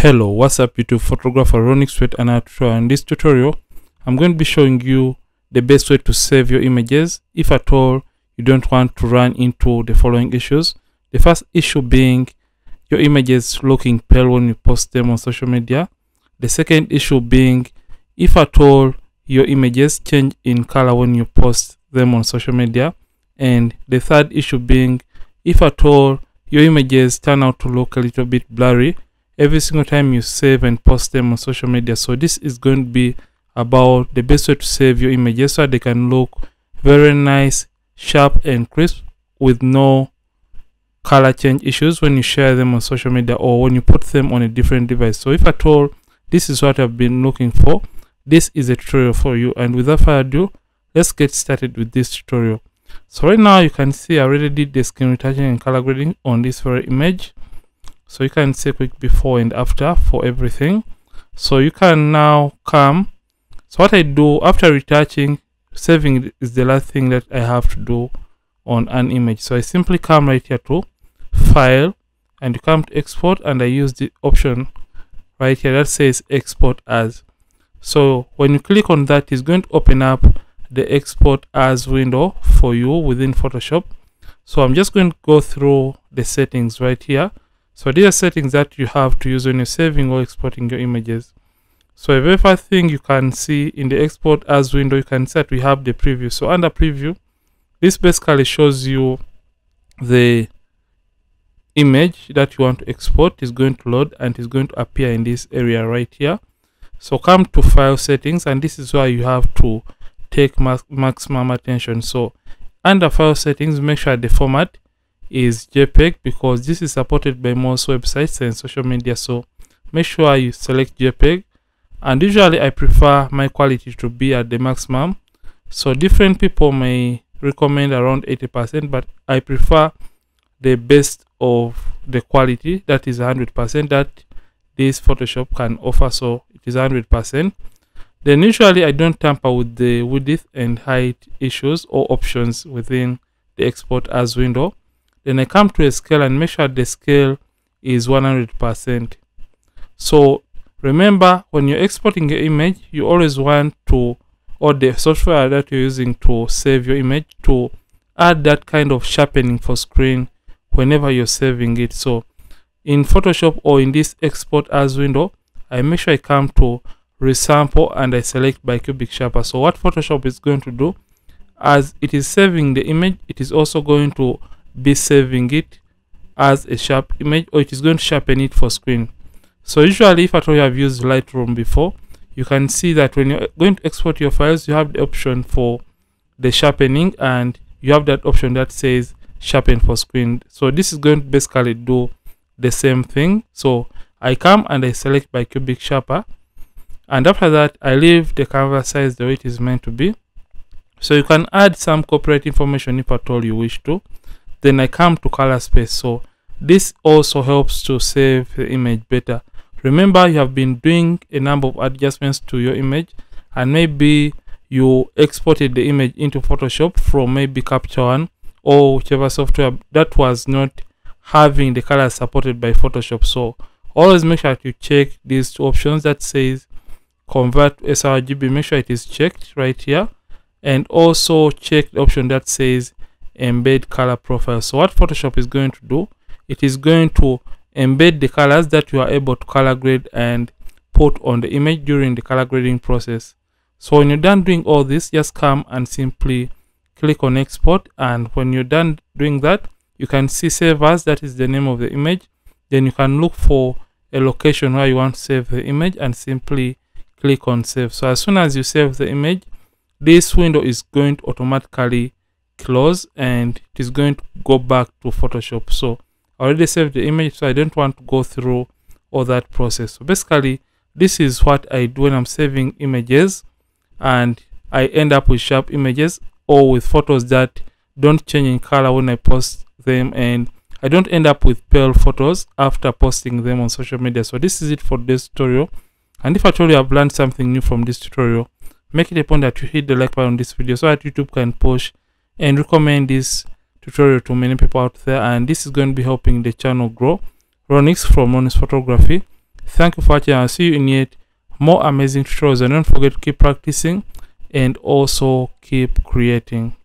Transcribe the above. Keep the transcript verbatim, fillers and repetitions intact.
Hello, what's up YouTube? Photographer Ronnix with another tutorial. In this tutorial I'm going to be showing you the best way to save your images if at all you don't want to run into the following issues. The first issue being your images looking pale when you post them on social media. The second issue being if at all your images change in color when you post them on social media. And the third issue being if at all your images turn out to look a little bit blurry every single time you save and post them on social media. So this is going to be about the best way to save your images so they can look very nice, sharp and crisp with no color change issues when you share them on social media or when you put them on a different device. So if at all this is what I've been looking for, this is a tutorial for you, and without further ado, let's get started with this tutorial. So right now you can see I already did the skin retouching and color grading on this very image. So you can see quick before and after for everything. So you can now come. So what I do after retouching, saving is the last thing that I have to do on an image. So I simply come right here to File and you come to Export, and I use the option right here that says Export As. So when you click on that, it's going to open up the Export As window for you within Photoshop. So I'm just going to go through the settings right here. So these are settings that you have to use when you're saving or exporting your images. So the very first thing you can see in the Export As window, you can see that we have the preview. So under preview, this basically shows you the image that you want to export is going to load, and it's going to appear in this area right here. So come to File Settings, and this is where you have to take max maximum attention. So under File Settings, make sure the format is JPEG, because this is supported by most websites and social media. So make sure you select JPEG, and usually I prefer my quality to be at the maximum. So different people may recommend around eighty percent, but I prefer the best of the quality, that is one hundred percent that this Photoshop can offer. So it is one hundred percent. Then usually I don't tamper with the width and height issues or options within the Export As window. Then I come to a scale and make sure the scale is one hundred percent. So remember, when you're exporting your image, you always want to, or the software that you're using to save your image, to add that kind of sharpening for screen whenever you're saving it. So in Photoshop or in this Export As window, I make sure I come to Resample and I select Bicubic Sharper. So what Photoshop is going to do, as it is saving the image, it is also going to be saving it as a sharp image, or it is going to sharpen it for screen. So usually if at all you have used Lightroom before, you can see that when you're going to export your files, you have the option for the sharpening, and you have that option that says sharpen for screen. So this is going to basically do the same thing. So I come and I select Bicubic Sharper, and after that I leave the canvas size the way it is meant to be. So you can add some copyright information if at all you wish to. Then I come to color space. So this also helps to save the image better. Remember, you have been doing a number of adjustments to your image, and maybe you exported the image into Photoshop from maybe Capture One or whichever software that was not having the colors supported by Photoshop. So always make sure you check these two options that says convert to sRGB. Make sure it is checked right here, and also check the option that says embed color profile. So what Photoshop is going to do, it is going to embed the colors that you are able to color grade and put on the image during the color grading process. So when you're done doing all this, just come and simply click on export, and when you're done doing that, you can see save as, that is the name of the image. Then you can look for a location where you want to save the image and simply click on save. So as soon as you save the image, this window is going to automatically close, and it is going to go back to Photoshop. So I already saved the image, so I don't want to go through all that process. So basically this is what I do when I'm saving images, and I end up with sharp images or with photos that don't change in color when I post them, and I don't end up with pale photos after posting them on social media. So this is it for this tutorial, and if at all you have learned something new from this tutorial, make it a point that you hit the like button on this video so that YouTube can push and recommend this tutorial to many people out there. And this is going to be helping the channel grow. Ronnix from Ronnix Photography. Thank you for watching, and see you in yet more amazing tutorials. And don't forget to keep practicing and also keep creating.